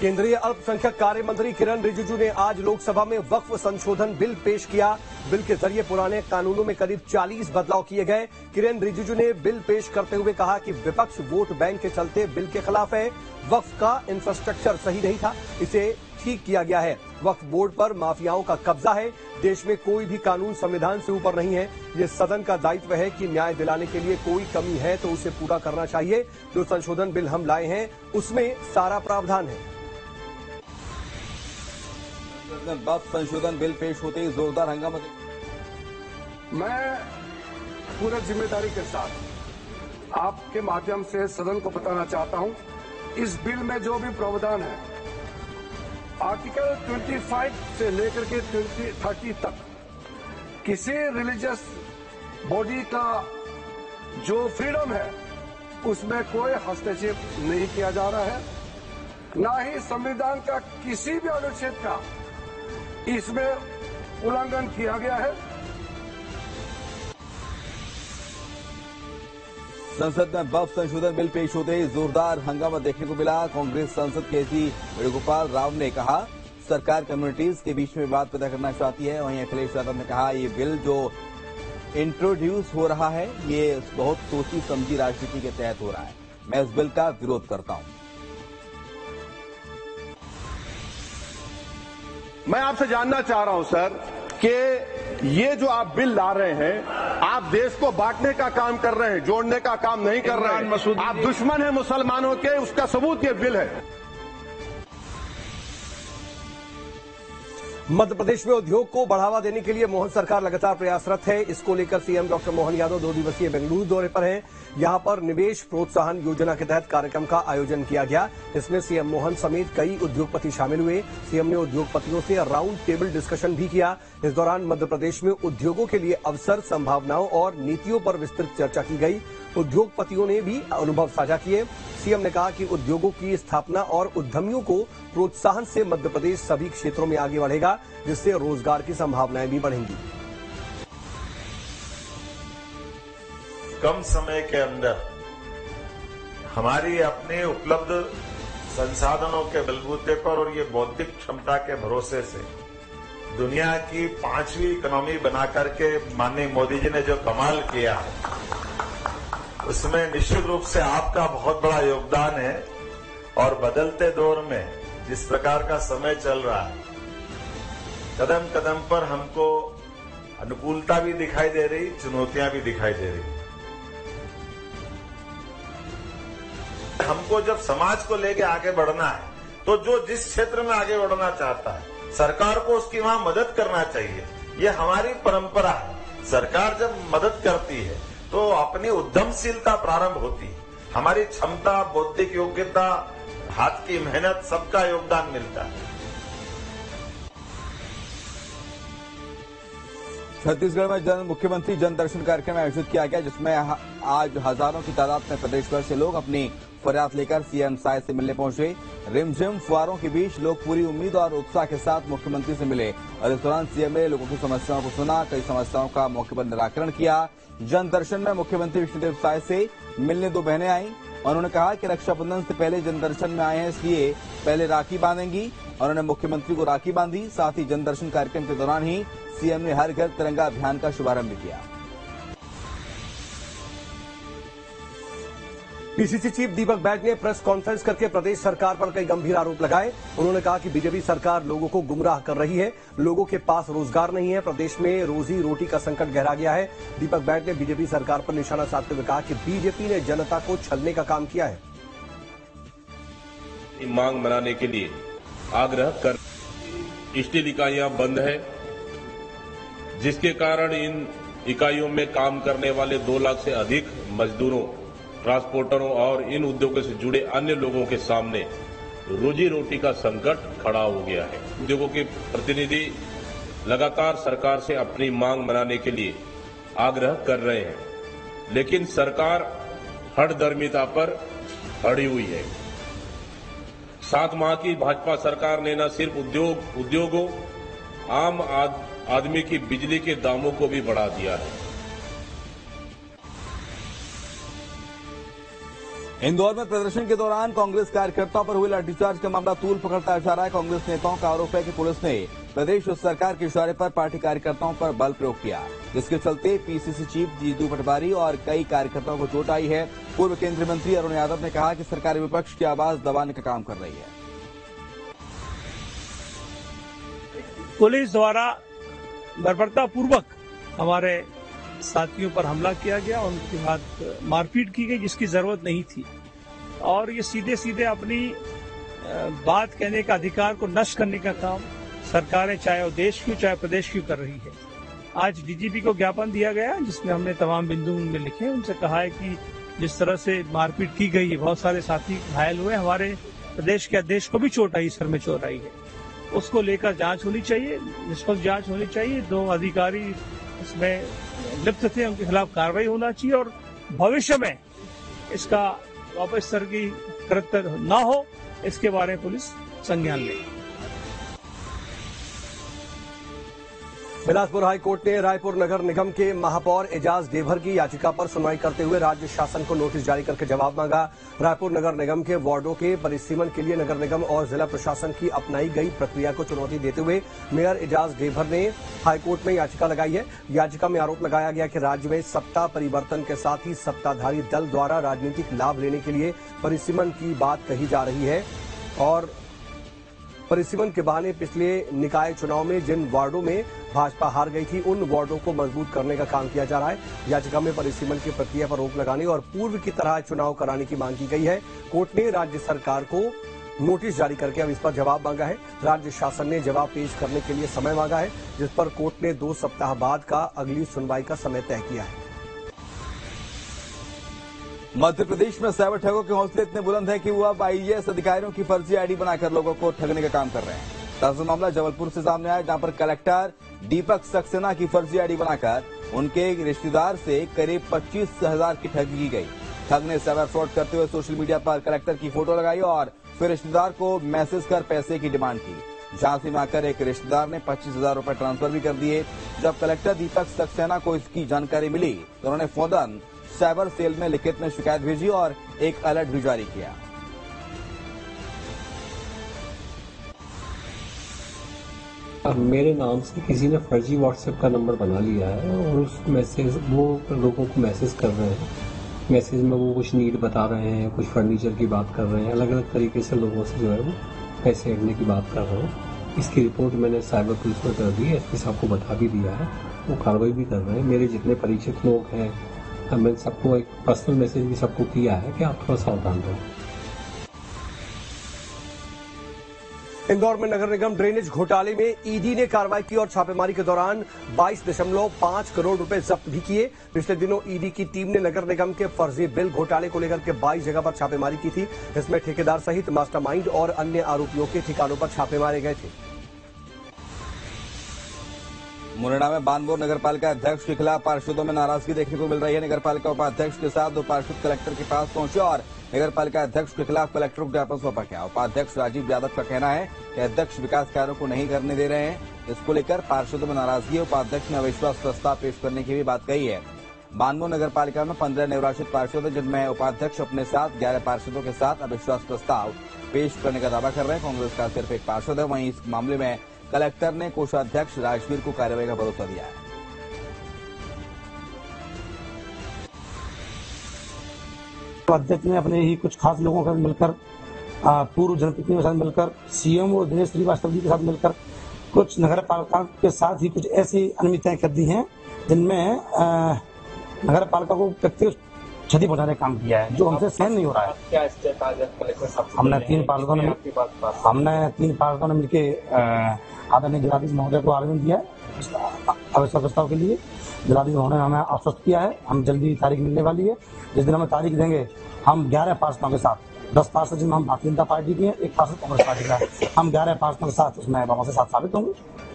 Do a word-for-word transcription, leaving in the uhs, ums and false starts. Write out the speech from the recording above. केंद्रीय अल्पसंख्यक कार्य मंत्री किरण रिजिजू ने आज लोकसभा में वक्फ संशोधन बिल पेश किया। बिल के जरिए पुराने कानूनों में करीब चालीस बदलाव किए गए। किरण रिजिजू ने बिल पेश करते हुए कहा कि विपक्ष वोट बैंक के चलते बिल के खिलाफ है। वक्फ का इंफ्रास्ट्रक्चर सही नहीं था, इसे ठीक किया गया है। वक्फ बोर्ड पर माफियाओं का कब्जा है। देश में कोई भी कानून संविधान से ऊपर नहीं है। ये सदन का दायित्व है कि न्याय दिलाने के लिए कोई कमी है तो उसे पूरा करना चाहिए। जो संशोधन बिल हम लाए हैं उसमें सारा प्रावधान है। वक्फ संशोधन बिल पेश होते ही जोरदार हंगामा। मैं पूरा जिम्मेदारी के साथ आपके माध्यम से सदन को बताना चाहता हूं, इस बिल में जो भी प्रावधान है आर्टिकल पच्चीस से लेकर के तीस तक किसी रिलीजियस बॉडी का जो फ्रीडम है उसमें कोई हस्तक्षेप नहीं किया जा रहा है, ना ही संविधान का किसी भी अनुच्छेद का इसमें उल्लंघन किया गया है। संसद में वक्फ संशोधन बिल पेश होते ही जोरदार हंगामा देखने को मिला। कांग्रेस सांसद के सी वेणुगोपाल राव ने कहा सरकार कम्युनिटीज के बीच में बात पैदा करना चाहती है। वहीं अखिलेश यादव ने कहा ये बिल जो इंट्रोड्यूस हो रहा है ये बहुत सोची समझी राजनीति के तहत हो रहा है। मैं इस बिल का विरोध करता हूँ। मैं आपसे जानना चाह रहा हूं सर कि ये जो आप बिल ला रहे हैं आप देश को बांटने का काम कर रहे हैं, जोड़ने का काम नहीं कर रहे हैं। आप दुश्मन हैं मुसलमानों के, उसका सबूत ये बिल है। मध्य प्रदेश में उद्योग को बढ़ावा देने के लिए मोहन सरकार लगातार प्रयासरत है। इसको लेकर सीएम डॉक्टर मोहन यादव दो दिवसीय बेंगलुरु दौरे पर हैं। यहां पर निवेश प्रोत्साहन योजना के तहत कार्यक्रम का आयोजन किया गया। इसमें सीएम मोहन समेत कई उद्योगपति शामिल हुए। सीएम ने उद्योगपतियों से राउंड टेबल डिस्कशन भी किया। इस दौरान मध्य प्रदेश में उद्योगों के लिए अवसर, संभावनाओं और नीतियों पर विस्तृत चर्चा की गई। उद्योगपतियों ने भी अनुभव साझा किए। सीएम ने कहा कि उद्योगों की स्थापना और उद्यमियों को प्रोत्साहन से मध्य प्रदेश सभी क्षेत्रों में आगे बढ़ेगा, जिससे रोजगार की संभावनाएं भी बढ़ेंगी। कम समय के अंदर हमारी अपने उपलब्ध संसाधनों के बलबूते पर और ये बौद्धिक क्षमता के भरोसे से दुनिया की पांचवी इकोनॉमी बनाकर के माननीय मोदी जी ने जो कमाल किया उसमें निश्चित रूप से आपका बहुत बड़ा योगदान है। और बदलते दौर में जिस प्रकार का समय चल रहा है कदम कदम पर हमको अनुकूलता भी दिखाई दे रही, चुनौतियां भी दिखाई दे रही। हमको जब समाज को लेके आगे बढ़ना है तो जो जिस क्षेत्र में आगे बढ़ना चाहता है सरकार को उसकी वहां मदद करना चाहिए। ये हमारी परंपरा है। सरकार जब मदद करती है तो अपनी उद्यमशीलता प्रारंभ होती है। हमारी क्षमता, बौद्धिक योग्यता, हाथ की मेहनत, सबका योगदान मिलता है। छत्तीसगढ़ में जन मुख्यमंत्री जन दर्शन कार्यक्रम आयोजित किया गया, जिसमें आज हजारों की तादाद में प्रदेश भर से लोग अपनी फरियाद लेकर सीएम साय से मिलने पहुंचे। रिमझिम फुहारों के बीच लोग पूरी उम्मीद और उत्साह के साथ मुख्यमंत्री से मिले और इस दौरान सीएम ने लोगों की समस्याओं को सुना, कई समस्याओं का मौके पर निराकरण किया। जन दर्शन में मुख्यमंत्री विष्णुदेव साय से मिलने दो बहनें आईं और उन्होंने कहा कि रक्षाबंधन से पहले जन दर्शन में आए हैं इसलिए पहले राखी बांधेंगी। उन्होंने मुख्यमंत्री को राखी बांधी। साथ ही जन दर्शन कार्यक्रम के दौरान ही सीएम ने हर घर तिरंगा अभियान का शुभारंभ किया। पीसीसी चीफ दीपक बैद्य ने प्रेस कॉन्फ्रेंस करके प्रदेश सरकार पर कई गंभीर आरोप लगाए। उन्होंने कहा कि बीजेपी सरकार लोगों को गुमराह कर रही है, लोगों के पास रोजगार नहीं है, प्रदेश में रोजी रोटी का संकट गहरा गया है। दीपक बैद्य ने बीजेपी सरकार पर निशाना साधते हुए कहा कि बीजेपी ने जनता को छलने का काम किया है। मांग मनाने के लिए आग्रह कर स्टील इकाइयां बंद है, जिसके कारण इन इकाइयों में काम करने वाले दो लाख से अधिक मजदूरों, ट्रांसपोर्टरों और इन उद्योगों से जुड़े अन्य लोगों के सामने रोजी रोटी का संकट खड़ा हो गया है। उद्योगों के प्रतिनिधि लगातार सरकार से अपनी मांग मनाने के लिए आग्रह कर रहे हैं, लेकिन सरकार हठधर्मिता पर अड़ी हुई है। सात माह की भाजपा सरकार ने न सिर्फ उद्योग उद्योगों आम आद, आदमी की बिजली के दामों को भी बढ़ा दिया है। इंदौर में प्रदर्शन के दौरान कांग्रेस कार्यकर्ताओं पर हुए लाठीचार्ज का मामला तूल पकड़ता हुआ जा रहा है। कांग्रेस नेताओं का आरोप है कि पुलिस ने प्रदेश सरकार के इशारे पर पार्टी कार्यकर्ताओं पर बल प्रयोग किया, जिसके चलते पीसीसी चीफ जीतू पटवारी और कई कार्यकर्ताओं को चोट आई है। पूर्व केंद्रीय मंत्री अरुण यादव ने कहा कि सरकार विपक्ष की आवाज दबाने का काम कर रही है। पुलिस द्वारा बर्बरतापूर्वक हमारे साथियों पर हमला किया गया, उनके हाथ मारपीट की गई जिसकी जरूरत नहीं थी, और ये सीधे सीधे अपनी बात कहने का अधिकार को नष्ट करने का काम सरकारें चाहे वो देश की चाहे प्रदेश की कर रही है। आज डीजीपी को ज्ञापन दिया गया जिसमें हमने तमाम बिंदुओं में लिखे, उनसे कहा है कि जिस तरह से मारपीट की गई है, बहुत सारे साथी घायल हुए, हमारे प्रदेश के अध्यक्ष को भी चोट आई, सर में चोट आई है, उसको लेकर जांच होनी चाहिए, निष्पक्ष जांच होनी चाहिए। दो अधिकारी इसमें लिप्त थे, उनके खिलाफ कार्रवाई होना चाहिए और भविष्य में इसका वापस स्तर की कृत्य ना हो, इसके बारे में पुलिस संज्ञान ले। बिलासपुर हाई कोर्ट ने रायपुर नगर निगम के महापौर इजाज़ देवर की याचिका पर सुनवाई करते हुए राज्य शासन को नोटिस जारी करके जवाब मांगा। रायपुर नगर निगम के वार्डों के परिसीमन के लिए नगर निगम और जिला प्रशासन की अपनाई गई प्रक्रिया को चुनौती देते हुए मेयर इजाज़ देवर ने हाईकोर्ट में याचिका लगाई है। याचिका में आरोप लगाया गया कि राज्य में सत्ता परिवर्तन के साथ ही सत्ताधारी दल द्वारा राजनीतिक लाभ लेने के लिए परिसीमन की बात कही जा रही है और परिसीमन के बहाने पिछले निकाय चुनाव में जिन वार्डों में भाजपा हार गई थी, उन वार्डों को मजबूत करने का काम किया जा रहा है। याचिका में परिसीमन की प्रक्रिया पर रोक लगाने और पूर्व की तरह चुनाव कराने की मांग की गई है। कोर्ट ने राज्य सरकार को नोटिस जारी करके अब इस पर जवाब मांगा है। राज्य शासन ने जवाब पेश करने के लिए समय मांगा है, जिस पर कोर्ट ने दो सप्ताह बाद का अगली सुनवाई का समय तय किया है। मध्य प्रदेश में साइबर ठगों के हौसले इतने बुलंद हैं कि वो अब आईएएस अधिकारियों की फर्जी आईडी बनाकर लोगों को ठगने का काम कर रहे हैं। ताजा मामला जबलपुर से सामने आया, जहां पर कलेक्टर दीपक सक्सेना की फर्जी आईडी बनाकर उनके रिश्तेदार से करीब पच्चीस हजार की ठगी की गई। ठग ने साइबर फ्रॉड करते हुए सोशल मीडिया पर कलेक्टर की फोटो लगाई और फिर रिश्तेदार को मैसेज कर पैसे की डिमांड की। झांसी में आकर एक रिश्तेदार ने पच्चीस हजार रूपए ट्रांसफर भी कर दिए। जब कलेक्टर दीपक सक्सेना को इसकी जानकारी मिली तो उन्होंने फौरन साइबर सेल में लिखित में शिकायत भेजी और एक अलर्ट भी जारी किया। अब मेरे नाम से किसी ने फर्जी व्हाट्सएप का नंबर बना लिया है और उस मैसेज वो लोगों को मैसेज कर रहे हैं। मैसेज में वो कुछ नीड बता रहे हैं, कुछ फर्नीचर की बात कर रहे हैं, अलग अलग तरीके से लोगों से जो है वो पैसे ऐडने की बात कर रहे हैं। इसकी रिपोर्ट मैंने साइबर पुलिस में कर दी है, एस पी साहब को बता भी दिया है, वो कार्रवाई भी कर रहे हैं। मेरे जितने परिचित लोग हैं, हमने सबको एक पर्सनल मैसेज भी सबको किया है कि आप थोड़ा सावधान रहें। इंदौर में नगर निगम ड्रेनेज घोटाले में ईडी ने कार्रवाई की और छापेमारी के दौरान बाईस दशमलव पाँच करोड़ रुपए जब्त भी किए। पिछले दिनों ईडी की टीम ने नगर निगम के फर्जी बिल घोटाले को लेकर के बाईस जगह पर छापेमारी की थी। इसमें ठेकेदार सहित मास्टरमाइंड और अन्य आरोपियों के ठिकानों पर छापे मारे गए थे। मुरैना में बानबोर नगरपालिका अध्यक्ष के खिलाफ पार्षदों में नाराजगी देखने को मिल रही है। नगरपालिका उपाध्यक्ष के साथ दो पार्षद कलेक्टर के पास पहुंचे और नगरपालिका अध्यक्ष के खिलाफ कलेक्टर को ज्ञापन सौंपा गया। उपाध्यक्ष राजीव यादव का कहना है कि अध्यक्ष विकास कार्यों को नहीं करने दे रहे हैं। इसको लेकर पार्षदों में नाराजगी है। उपाध्यक्ष ने अविश्वास प्रस्ताव पेश करने की भी बात कही है। बानबोर नगरपालिका में पंद्रह निर्वाचित पार्षद है, जिनमें उपाध्यक्ष अपने साथ ग्यारह पार्षदों के साथ अविश्वास प्रस्ताव पेश करने का दावा कर रहे हैं। कांग्रेस का सिर्फ एक पार्षद है। वहीं इस मामले में कलेक्टर ने कोषाध्यक्ष राजवीर को कार्रवाई का भरोसा दिया है। अध्यक्ष ने अपने ही कुछ खास लोगों के साथ मिलकर, पूर्व जनप्रतिनिधियों के साथ मिलकर, सीएम और दिनेश श्रीवास्तव जी के साथ मिलकर कुछ नगर पालिका के साथ ही कुछ ऐसी अनियमितताएं कर दी हैं, जिनमें नगर पालिका को व्यक्तिगत क्षति पहुंचाने का काम किया है, जो हमसे सहन नहीं हो रहा है। क्या स्टेप आज हमने तीन पालकों ने हमने तीन पालकों ने मिलकर आदरणीय जिलाधीश महोदय को आवेदन दिया है अविश्वास प्रस्ताव के लिए। जिलाधीश महोदय ने हमें आश्वस्त किया है, हम जल्दी तारीख मिलने वाली है। जिस दिन हमें तारीख देंगे, हम ग्यारह पार्षदों के साथ, दस पार्षद जिनमें हम भारतीय जनता पार्टी के हैं, एक पार्षद कांग्रेस पार्टी का, हम ग्यारह पार्षदों के साथ उसमें बाबा से साथ साबित होंगे।